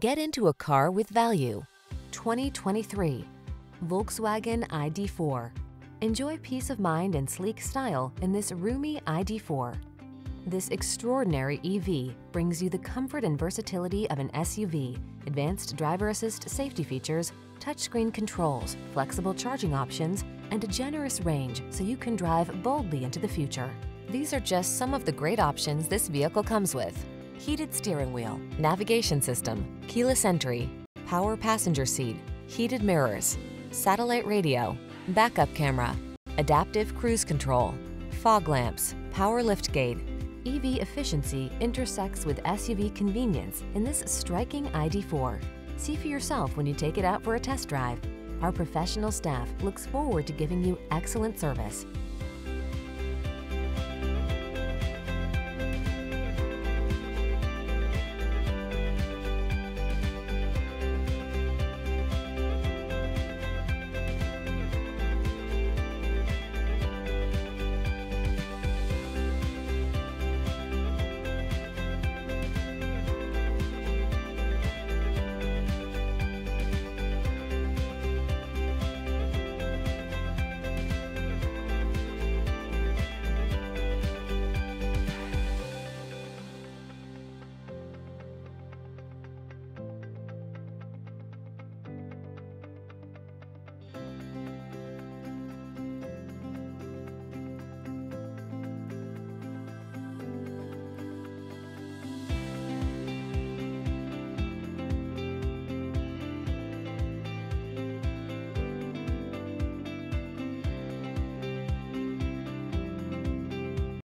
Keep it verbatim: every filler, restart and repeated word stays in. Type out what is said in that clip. Get into a car with value. twenty twenty-three Volkswagen I D four. Enjoy peace of mind and sleek style in this roomy I D four. This extraordinary E V brings you the comfort and versatility of an S U V, advanced driver assist safety features, touchscreen controls, flexible charging options, and a generous range so you can drive boldly into the future. These are just some of the great options this vehicle comes with: heated steering wheel, navigation system, keyless entry, power passenger seat, heated mirrors, satellite radio, backup camera, adaptive cruise control, fog lamps, power liftgate. E V efficiency intersects with S U V convenience in this striking I D four. See for yourself when you take it out for a test drive. Our professional staff looks forward to giving you excellent service.